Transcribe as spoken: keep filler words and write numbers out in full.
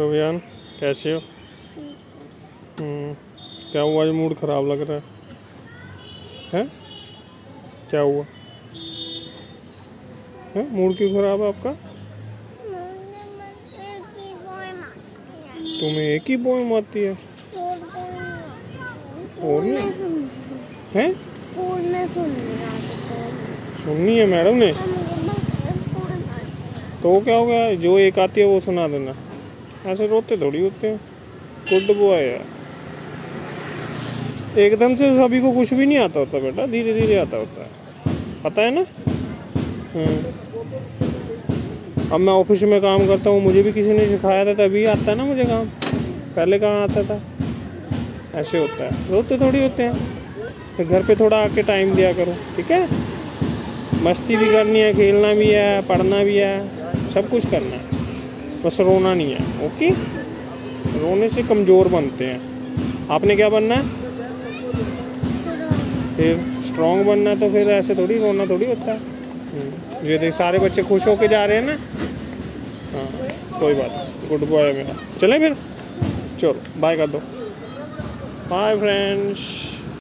और अभियान कैसे हो? क्या हुआ, ये मूड खराब लग रहा है? हैं क्या हुआ? हैं मूड क्यों खराब है आपका? तुम्हें एक ही पोएम आती है और हैं स्कूल में सुननी है मैडम ने, तो क्या हो गया, जो एक आती है वो सुना देना। ऐसे रोते थोड़ी होते हैं, गुड बॉय यार। एकदम से सभी को कुछ भी नहीं आता होता बेटा, धीरे धीरे आता होता है, पता है ना। अब मैं ऑफिस में काम करता हूँ, मुझे भी किसी ने सिखाया था तभी आता है ना मुझे काम, पहले कहाँ आता था। ऐसे होता है, रोते थोड़ी होते हैं। तो घर पे थोड़ा आके टाइम दिया करो, ठीक है। मस्ती भी करनी है, खेलना भी है, पढ़ना भी है, सब कुछ करना है, बस रोना नहीं है। ओके, रोने से कमज़ोर बनते हैं। आपने क्या बनना है? फिर स्ट्रॉन्ग बनना है, तो फिर ऐसे थोड़ी रोना थोड़ी होता है। ये देख सारे बच्चे खुश होके जा रहे हैं ना। हाँ कोई बात नहीं, गुड बॉय मेरा। चलें फिर, चलो बाय कर दो। Bye friends.